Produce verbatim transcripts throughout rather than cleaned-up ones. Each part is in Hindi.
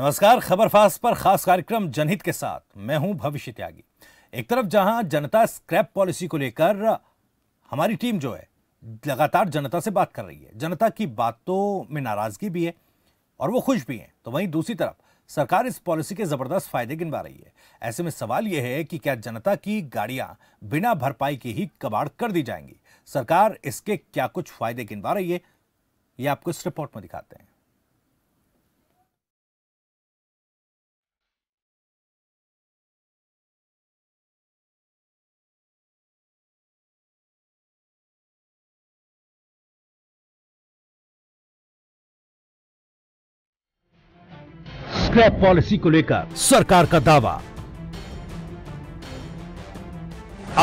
नमस्कार, खबर फास्ट पर खास कार्यक्रम जनहित के साथ मैं हूं भविष्य त्यागी। एक तरफ जहां जनता स्क्रैप पॉलिसी को लेकर हमारी टीम जो है लगातार जनता से बात कर रही है, जनता की बातों में नाराजगी भी है और वो खुश भी हैं, तो वहीं दूसरी तरफ सरकार इस पॉलिसी के जबरदस्त फायदे गिनवा रही है। ऐसे में सवाल यह है कि क्या जनता की गाड़ियां बिना भरपाई के ही कबाड़ कर दी जाएंगी? सरकार इसके क्या कुछ फायदे गिनवा रही है, ये आपको इस रिपोर्ट में दिखाते हैं। स्क्रैप पॉलिसी को लेकर सरकार का दावा,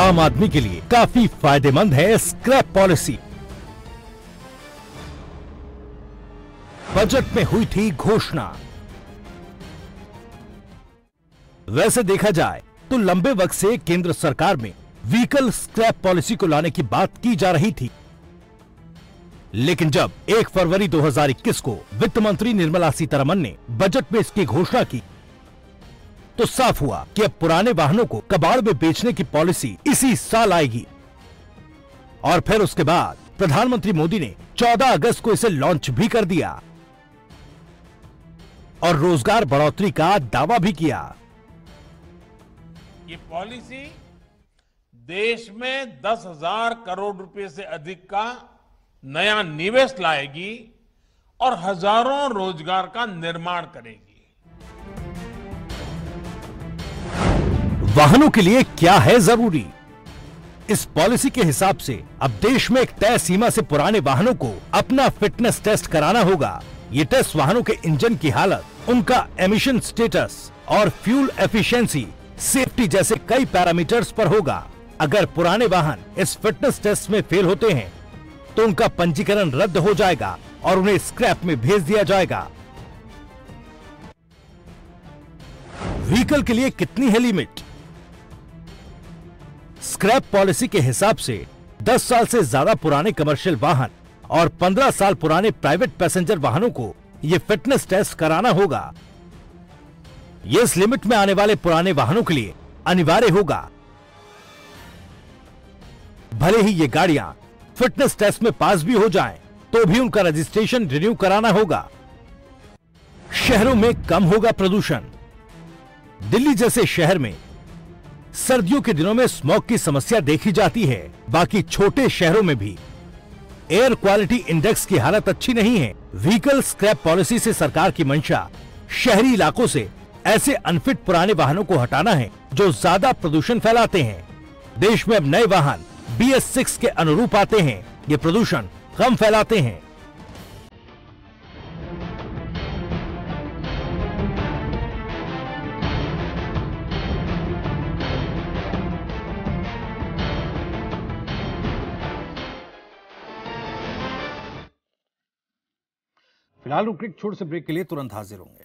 आम आदमी के लिए काफी फायदेमंद है स्क्रैप पॉलिसी। बजट में हुई थी घोषणा। वैसे देखा जाए तो लंबे वक्त से केंद्र सरकार में व्हीकल स्क्रैप पॉलिसी को लाने की बात की जा रही थी, लेकिन जब एक फरवरी दो हज़ार इक्कीस को वित्त मंत्री निर्मला सीतारमण ने बजट में इसकी घोषणा की तो साफ हुआ कि अब पुराने वाहनों को कबाड़ में बेचने की पॉलिसी इसी साल आएगी। और फिर उसके बाद प्रधानमंत्री मोदी ने चौदह अगस्त को इसे लॉन्च भी कर दिया और रोजगार बढ़ोतरी का दावा भी किया। ये पॉलिसी देश में दस हजार करोड़ रुपए से अधिक का नया निवेश लाएगी और हजारों रोजगार का निर्माण करेगी। वाहनों के लिए क्या है जरूरी? इस पॉलिसी के हिसाब से अब देश में एक तय सीमा से पुराने वाहनों को अपना फिटनेस टेस्ट कराना होगा। ये टेस्ट वाहनों के इंजन की हालत, उनका एमिशन स्टेटस और फ्यूल एफिशिएंसी, सेफ्टी जैसे कई पैरामीटर्स पर होगा। अगर पुराने वाहन इस फिटनेस टेस्ट में फेल होते हैं तो उनका पंजीकरण रद्द हो जाएगा और उन्हें स्क्रैप में भेज दिया जाएगा। व्हीकल के लिए कितनी है लिमिट? स्क्रैप पॉलिसी के हिसाब से दस साल से ज्यादा पुराने कमर्शियल वाहन और पंद्रह साल पुराने प्राइवेट पैसेंजर वाहनों को यह फिटनेस टेस्ट कराना होगा। यह इस लिमिट में आने वाले पुराने वाहनों के लिए अनिवार्य होगा, भले ही ये गाड़ियां फिटनेस टेस्ट में पास भी हो जाएं, तो भी उनका रजिस्ट्रेशन रिन्यू कराना होगा। शहरों में कम होगा प्रदूषण। दिल्ली जैसे शहर में सर्दियों के दिनों में स्मॉग की समस्या देखी जाती है, बाकी छोटे शहरों में भी एयर क्वालिटी इंडेक्स की हालत अच्छी नहीं है। व्हीकल स्क्रैप पॉलिसी से सरकार की मंशा शहरी इलाकों से ऐसे अनफिट पुराने वाहनों को हटाना है जो ज्यादा प्रदूषण फैलाते हैं। देश में अब नए वाहन बी एस सिक्स के अनुरूप आते हैं, ये प्रदूषण कम फैलाते हैं। फिलहाल रुक एक छोटे से ब्रेक के लिए, तुरंत हाजिर होंगे।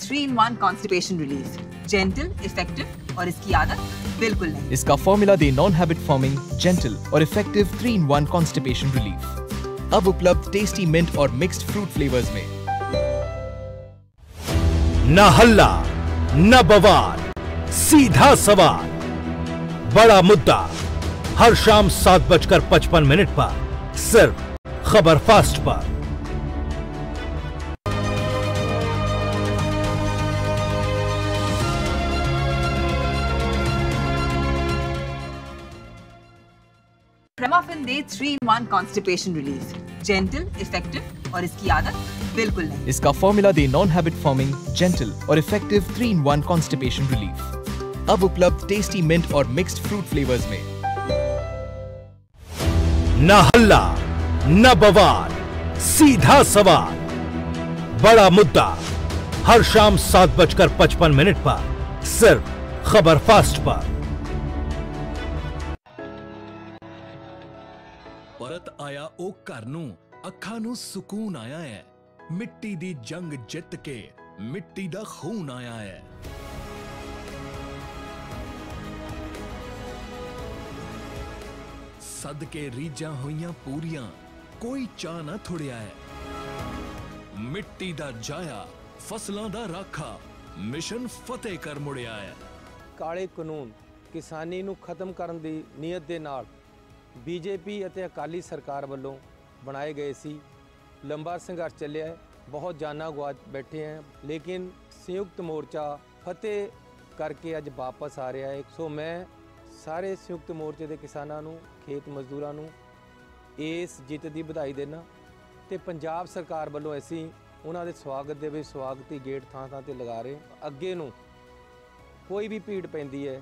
Three in one constipation relief, gentle, effective और इसकी आदत बिल्कुल नहीं। इसका formula the non habit forming, gentle और effective three in one constipation relief। अब उपलब्ध टेस्टी मिंट और मिक्स्ड फ्रूट फ्लेवर्स में। न हल्ला न बवाल, सीधा सवाल, बड़ा मुद्दा, हर शाम सात बजकर पचपन मिनट पर सिर्फ खबर फास्ट पर। Three in one constipation relief, gentle, effective और इसकी आदत बिल्कुल नहीं। इसका formula the non habit forming, gentle और effective three in one constipation relief। अब उपलब्ध टेस्टी मिंट और मिक्स्ड फ्रूट फ्लेवर्स में। न हल्ला न बवाल, सीधा सवाल, बड़ा मुद्दा, हर शाम सात बजकर पचपन मिनट पर सिर्फ खबर फास्ट पर। परत आया ओ घर नू, अखां नू सुकून आया है, मिट्टी दी जंग जित के मिट्टी दा खून आया है। सदके रीजा होइयां पूरियां, कोई चाह ना थुड़िया है। मिट्टी दा जाया फसलों दा राखा, मिशन फतेह कर मुड़िया है। काले कानून किसानी नूं खत्म करन दी नीयत दे नाल बीजेपी अते अकाली सरकार वालों बनाए गए सी। लंबा संघर्ष चलिया है, बहुत जाना गुआ बैठे हैं, लेकिन संयुक्त मोर्चा फतेह करके अज वापस आ रहा है। सो मैं सारे संयुक्त मोर्चे के किसानों नूं, खेत मजदूरों नूं इस जित की बधाई देना ते पंजाब सरकार वालों ऐसी उन्होंने स्वागत दे स्वागती गेट थां थां ते लगा रहे। अगे नूं कोई भी भीड़ पैंदी है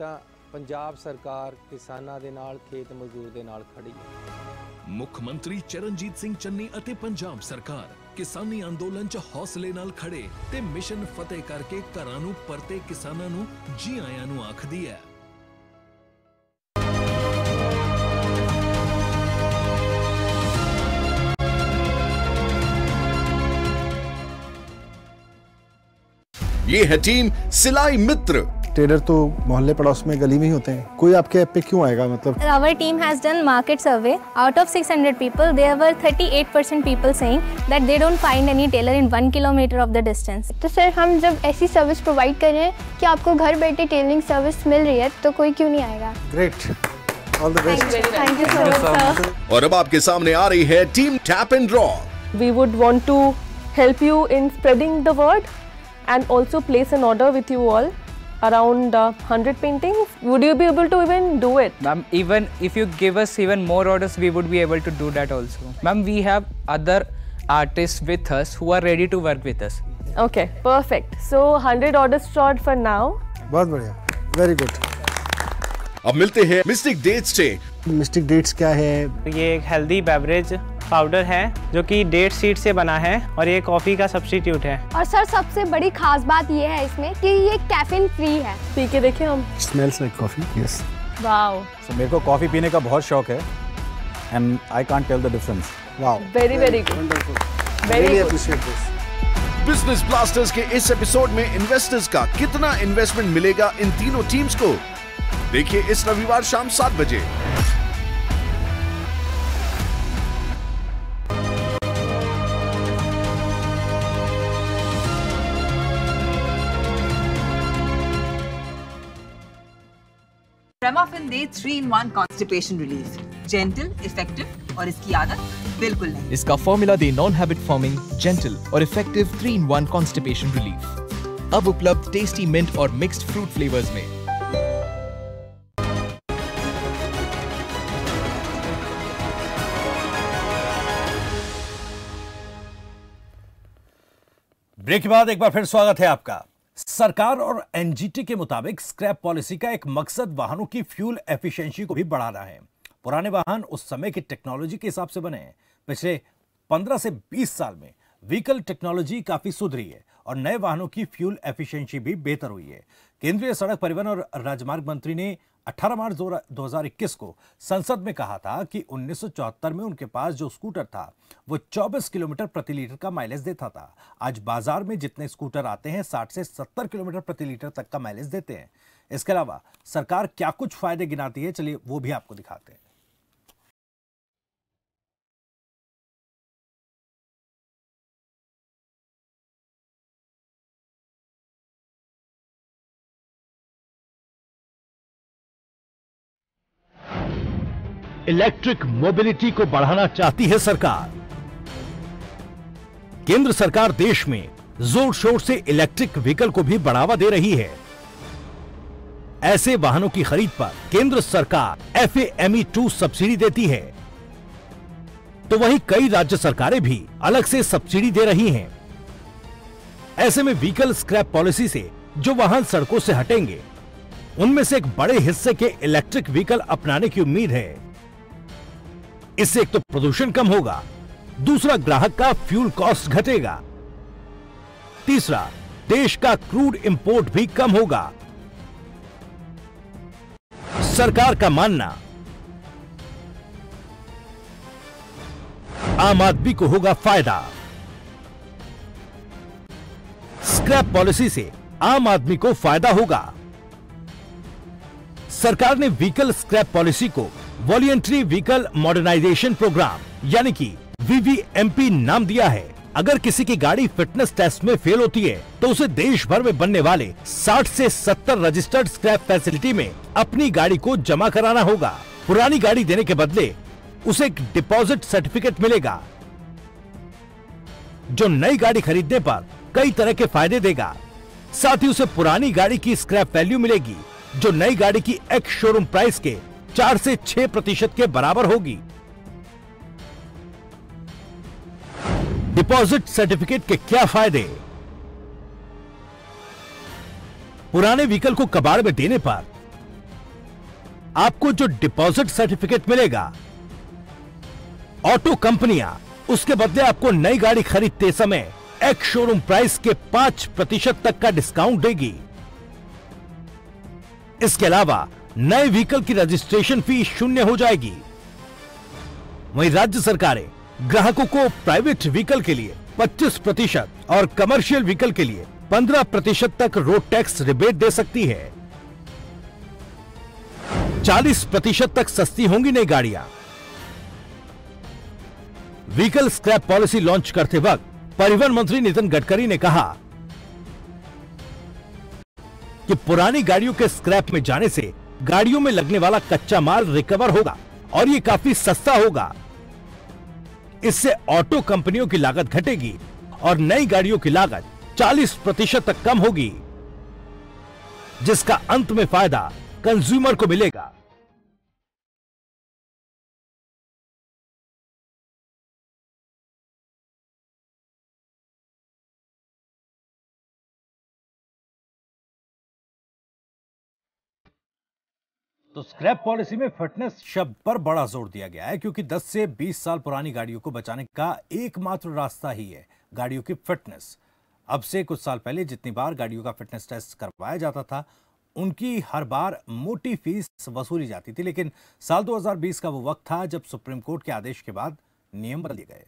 तां पंजाब सरकार किसानों दे नाल, खेत मजदूर दे नाल खड़ी है। मुख्यमंत्री चरणजीत सिंह चन्नी अते पंजाब सरकार किसानी अंदोलन च हौसले नाल खड़े ते मिशन फतेह करके घरां नूं परते किसानां नूं जी आयां नूं आखदी है। ये है टीम सिलाई मित्र। ट्रेडर तो मोहल्ले पड़ोस में गली में ही होते हैं, कोई आपके ऐप पे क्यों आएगा? मतलब our team has done market survey. Out of six hundred people there were thirty eight percent people saying that they don't find any tailor in one kilometre of the distance. तो सर हम जब ऐसी सर्विस प्रोवाइड कर रहे हैं कि आपको घर बैठे टेलरिंग सर्विस मिल रही है तो कोई क्यों नहीं आएगा। Great, all the best, thank you so much. और अब आपके सामने आ रही है team tap and draw. We would want to help you in spreading the word and also place an order with you all around uh, one hundred paintings. Would you be able to even do it? Ma'am, even if you give us even more orders, we would be able to do that also. Ma'am, we have other artists with us who are ready to work with us. Okay, perfect. So one hundred orders stored for now. बहुत बढ़िया, very good. अब मिलते हैं Mystic Dates से। Mystic Dates क्या है? ये एक हेल्दी बेवरेज पाउडर है जो कि डेट सीड से बना है और ये कॉफी का सब्स्टिट्यूट है। और सर सबसे बड़ी खास बात ये है इसमें कि ये कैफीन फ्री है। पी के देखें हम। Smells like coffee. Yes. Wow. So मेरे को कॉफी पीने का बहुत शौक है and I can't tell the difference. Wow. Very very good. Very appreciate this. Business blasters के इस एपिसोड में इन्वेस्टर्स का कितना इन्वेस्टमेंट मिलेगा इन तीनों टीम्स को देखिए इस रविवार शाम सात बजे। Premafen the three in one constipation relief, gentle, effective और इसकी आदत बिल्कुल नहीं। इसका formula the non habit forming, gentle और effective three in one constipation relief। अब उपलब्ध टेस्टी मिंट और मिक्स्ड फ्रूट फ्लेवर्स में। ब्रेक के बाद एक बार फिर स्वागत है आपका। सरकार और एनजीटी के मुताबिक स्क्रैप पॉलिसी का एक मकसद वाहनों की फ्यूल एफिशिएंसी को भी बढ़ाना है। पुराने वाहन उस समय की टेक्नोलॉजी के हिसाब से बने हैं। पिछले पंद्रह से बीस साल में व्हीकल टेक्नोलॉजी काफी सुधरी है और नए वाहनों की फ्यूल एफिशिएंसी भी बेहतर हुई है। केंद्रीय सड़क परिवहन और राजमार्ग मंत्री ने अठारह मार्च दो हज़ार इक्कीस को संसद में कहा था कि उन्नीस सौ चौहत्तर में उनके पास जो स्कूटर था वो चौबीस किलोमीटर प्रति लीटर का माइलेज देता था। आज बाजार में जितने स्कूटर आते हैं साठ से सत्तर किलोमीटर प्रति लीटर तक का माइलेज देते हैं। इसके अलावा सरकार क्या कुछ फायदे गिनाती है, चलिए वो भी आपको दिखाते हैं। इलेक्ट्रिक मोबिलिटी को बढ़ाना चाहती है सरकार। केंद्र सरकार देश में जोर शोर से इलेक्ट्रिक व्हीकल को भी बढ़ावा दे रही है। ऐसे वाहनों की खरीद पर केंद्र सरकार F A M E two subsidy देती है, तो वहीं कई राज्य सरकारें भी अलग से सब्सिडी दे रही हैं। ऐसे में व्हीकल स्क्रैप पॉलिसी से जो वाहन सड़कों से हटेंगे उनमें से एक बड़े हिस्से के इलेक्ट्रिक व्हीकल अपनाने की उम्मीद है। इससे एक तो प्रदूषण कम होगा, दूसरा ग्राहक का फ्यूल कॉस्ट घटेगा, तीसरा देश का क्रूड इंपोर्ट भी कम होगा। सरकार का मानना आम आदमी को होगा फायदा। स्क्रैप पॉलिसी से आम आदमी को फायदा होगा। सरकार ने व्हीकल स्क्रैप पॉलिसी को वॉलेंट्री व्हीकल मॉडर्नाइजेशन प्रोग्राम यानी कि वी वी एम पी नाम दिया है। अगर किसी की गाड़ी फिटनेस टेस्ट में फेल होती है तो उसे देश भर में बनने वाले साठ से सत्तर रजिस्टर्ड स्क्रैप फैसिलिटी में अपनी गाड़ी को जमा कराना होगा। पुरानी गाड़ी देने के बदले उसे एक डिपॉजिट सर्टिफिकेट मिलेगा जो नई गाड़ी खरीदने पर कई तरह के फायदे देगा। साथ ही उसे पुरानी गाड़ी की स्क्रैप वैल्यू मिलेगी जो नई गाड़ी की एक्स शोरूम प्राइस के चार से छह प्रतिशत के बराबर होगी। डिपॉजिट सर्टिफिकेट के क्या फायदे? पुराने व्हीकल को कबाड़ में देने पर आपको जो डिपॉजिट सर्टिफिकेट मिलेगा, ऑटो कंपनियां उसके बदले आपको नई गाड़ी खरीदते समय एक शोरूम प्राइस के पांच प्रतिशत तक का डिस्काउंट देगी। इसके अलावा नए व्हीकल की रजिस्ट्रेशन फी शून्य हो जाएगी। वहीं राज्य सरकारें ग्राहकों को प्राइवेट व्हीकल के लिए पच्चीस प्रतिशत और कमर्शियल व्हीकल के लिए पंद्रह प्रतिशत तक रोड टैक्स रिबेट दे सकती है। चालीस प्रतिशत तक सस्ती होंगी नई गाड़ियां। व्हीकल स्क्रैप पॉलिसी लॉन्च करते वक्त परिवहन मंत्री नितिन गडकरी ने कहा कि पुरानी गाड़ियों के स्क्रैप में जाने से गाड़ियों में लगने वाला कच्चा माल रिकवर होगा और ये काफी सस्ता होगा। इससे ऑटो कंपनियों की लागत घटेगी और नई गाड़ियों की लागत चालीस प्रतिशत तक कम होगी, जिसका अंत में फायदा कंज्यूमर को मिलेगा। तो स्क्रैप पॉलिसी में फिटनेस शब्द पर बड़ा जोर दिया गया है, क्योंकि दस से बीस साल पुरानी गाड़ियों को बचाने का एकमात्र रास्ता ही है गाड़ियों की फिटनेस। अब से कुछ साल पहले जितनी बार गाड़ियों का फिटनेस टेस्ट करवाया जाता था उनकी हर बार मोटी फीस वसूली जाती थी, लेकिन साल दो हज़ार बीस का वो वक्त था जब सुप्रीम कोर्ट के आदेश के बाद नियम बदले गए।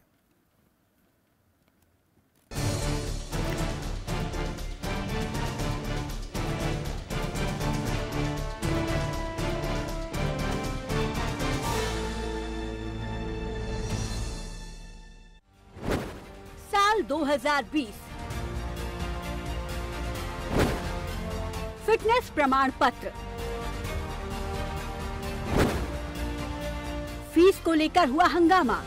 दो हज़ार बीस फिटनेस प्रमाण पत्र फीस को लेकर हुआ हंगामा।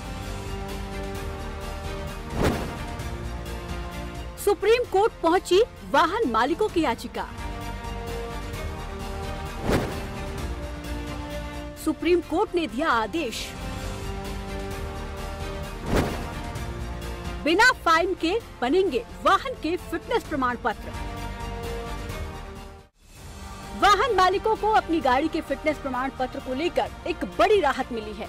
सुप्रीम कोर्ट पहुंची वाहन मालिकों की याचिका। सुप्रीम कोर्ट ने दिया आदेश, बिना फाइन के बनेंगे वाहन के फिटनेस प्रमाण पत्र। वाहन मालिकों को अपनी गाड़ी के फिटनेस प्रमाण पत्र को लेकर एक बड़ी राहत मिली है।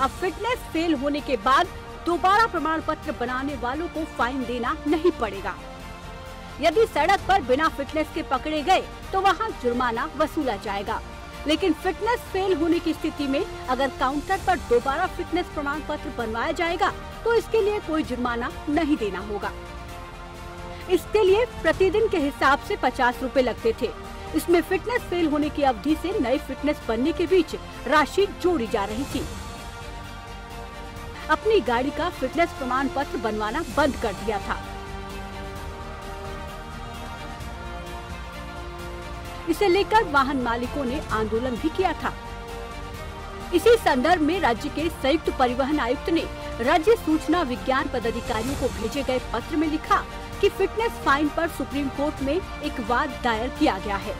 अब फिटनेस फेल होने के बाद दोबारा प्रमाण पत्र बनाने वालों को फाइन देना नहीं पड़ेगा। यदि सड़क पर बिना फिटनेस के पकड़े गए तो वहां जुर्माना वसूला जाएगा, लेकिन फिटनेस फेल होने की स्थिति में अगर काउंटर पर दोबारा फिटनेस प्रमाण पत्र बनवाया जाएगा तो इसके लिए कोई जुर्माना नहीं देना होगा। इसके लिए प्रतिदिन के हिसाब से पचास रुपए लगते थे। इसमें फिटनेस फेल होने की अवधि से नए फिटनेस बनने के बीच राशि जोड़ी जा रही थी। अपनी गाड़ी का फिटनेस प्रमाण पत्र बनवाना बंद कर दिया था। इसे लेकर वाहन मालिकों ने आंदोलन भी किया था। इसी संदर्भ में राज्य के संयुक्त परिवहन आयुक्त ने राज्य सूचना विज्ञान पदाधिकारियों को भेजे गए पत्र में लिखा कि फिटनेस फाइन पर सुप्रीम कोर्ट में एक वाद दायर किया गया है।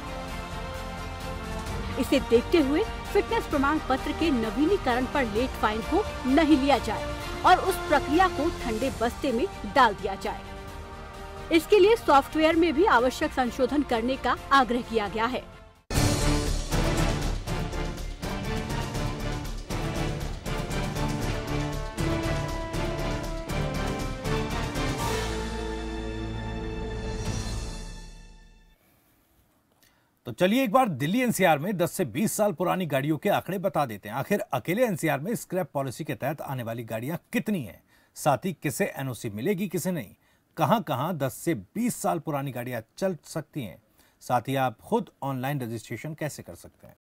इसे देखते हुए फिटनेस प्रमाण पत्र के नवीनीकरण पर लेट फाइन को नहीं लिया जाए और उस प्रक्रिया को ठंडे बस्ते में डाल दिया जाए। इसके लिए सॉफ्टवेयर में भी आवश्यक संशोधन करने का आग्रह किया गया है। तो चलिए एक बार दिल्ली एन सी आर में दस से बीस साल पुरानी गाड़ियों के आंकड़े बता देते हैं। आखिर अकेले एन सी आर में स्क्रैप पॉलिसी के तहत आने वाली गाड़ियां कितनी हैं, साथ ही किसे एन ओ सी मिलेगी किसे नहीं, कहां कहां दस से बीस साल पुरानी गाड़ियां चल सकती हैं। साथ ही आप खुद ऑनलाइन रजिस्ट्रेशन कैसे कर सकते हैं।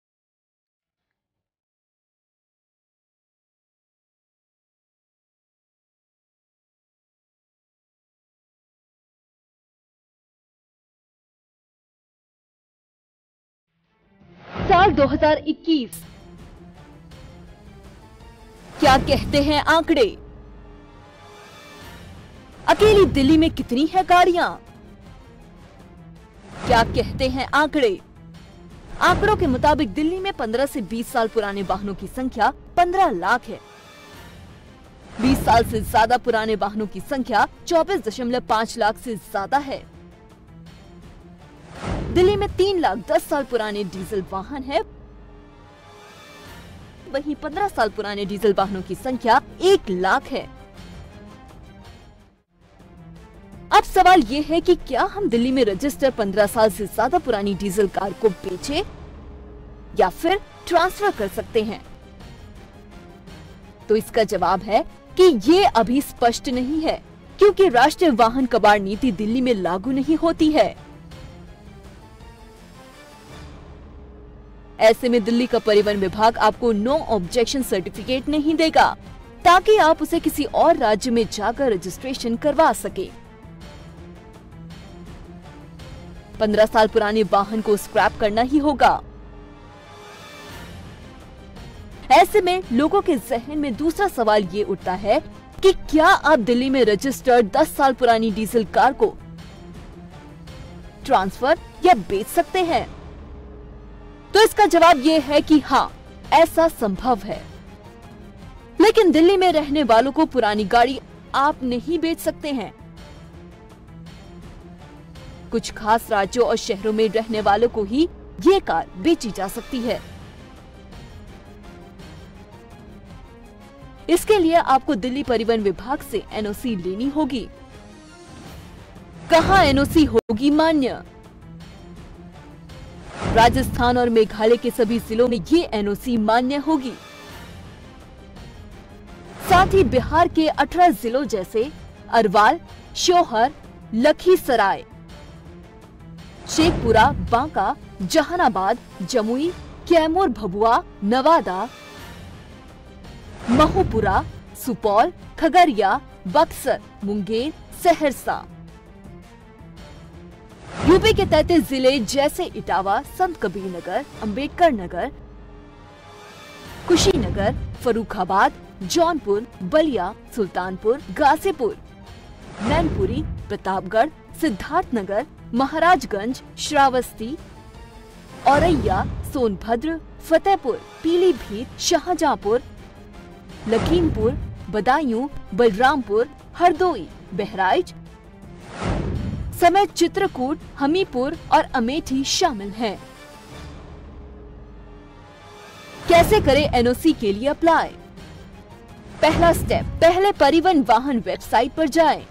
साल दो हज़ार इक्कीस, क्या कहते हैं आंकड़े? अकेली दिल्ली में कितनी है गाड़ियां? क्या कहते हैं आंकड़े? आंकड़ों के मुताबिक दिल्ली में पंद्रह से बीस साल पुराने वाहनों की संख्या पंद्रह लाख है। बीस साल से ज्यादा पुराने वाहनों की संख्या चौबीस दशमलव पाँच लाख से ज्यादा है। दिल्ली में तीन लाख दस साल पुराने डीजल वाहन है, वहीं पंद्रह साल पुराने डीजल वाहनों की संख्या एक लाख है। अब सवाल ये है कि क्या हम दिल्ली में रजिस्टर पंद्रह साल से ज्यादा पुरानी डीजल कार को बेचें या फिर ट्रांसफर कर सकते हैं? तो इसका जवाब है कि ये अभी स्पष्ट नहीं है, क्योंकि राष्ट्रीय वाहन कबाड़ नीति दिल्ली में लागू नहीं होती है। ऐसे में दिल्ली का परिवहन विभाग आपको नो ऑब्जेक्शन सर्टिफिकेट नहीं देगा, ताकि आप उसे किसी और राज्य में जाकर रजिस्ट्रेशन करवा सके। पंद्रह साल पुराने वाहन को स्क्रैप करना ही होगा। ऐसे में लोगों के जहन में दूसरा सवाल ये उठता है कि क्या आप दिल्ली में रजिस्टर्ड दस साल पुरानी डीजल कार को ट्रांसफर या बेच सकते हैं? तो इसका जवाब ये है कि हाँ, ऐसा संभव है, लेकिन दिल्ली में रहने वालों को पुरानी गाड़ी आप नहीं बेच सकते हैं। कुछ खास राज्यों और शहरों में रहने वालों को ही ये कार बेची जा सकती है। इसके लिए आपको दिल्ली परिवहन विभाग से एनओसी लेनी होगी। कहाँ एनओसी होगी मान्य? राजस्थान और मेघालय के सभी जिलों में ये एनओसी मान्य होगी। साथ ही बिहार के अठारह जिलों जैसे अरवाल, श्योहर, लखीसराय, शेखपुरा, बांका, जहानाबाद, जमुई, कैमूर, भभुआ, नवादा, महुपुरा, सुपौल, खगड़िया, बक्सर, मुंगेर, सहरसा, यूपी के तैंतीस जिले जैसे इटावा, संत कबीर नगर, अम्बेडकर नगर, कुशीनगर, फरुखाबाद, जौनपुर, बलिया, सुल्तानपुर, गाजीपुर, मैनपुरी, प्रतापगढ़, सिद्धार्थनगर, महाराजगंज, श्रावस्ती, औरैया, सोनभद्र, फतेहपुर, पीलीभीत, शाहजहांपुर, लखीमपुर, बदायूं, बलरामपुर, हरदोई, बहराइच समेत चित्रकूट, हमीपुर और अमेठी शामिल हैं। कैसे करें एनओसी के लिए अप्लाई? पहला स्टेप, पहले परिवहन वाहन वेबसाइट पर जाएं।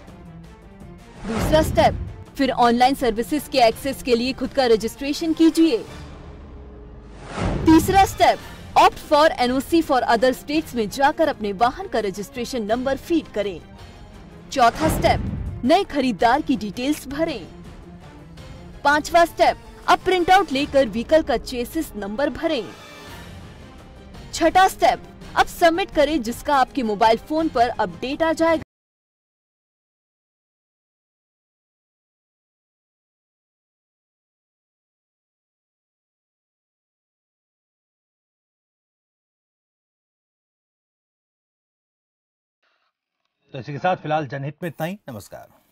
दूसरा स्टेप, फिर ऑनलाइन सर्विसेज के एक्सेस के लिए खुद का रजिस्ट्रेशन कीजिए। तीसरा step, opt for NOC for other states में जाकर अपने वाहन का रजिस्ट्रेशन नंबर फीड करें। चौथा स्टेप, नए खरीदार की डिटेल्स भरें। पांचवा स्टेप, अब प्रिंटआउट लेकर व्हीकल का चेसिस नंबर भरें। छठा स्टेप, अब सबमिट करें, जिसका आपके मोबाइल फोन पर अपडेट आ जाएगा। तो इसी के साथ फिलहाल जनहित में इतना ही। नमस्कार।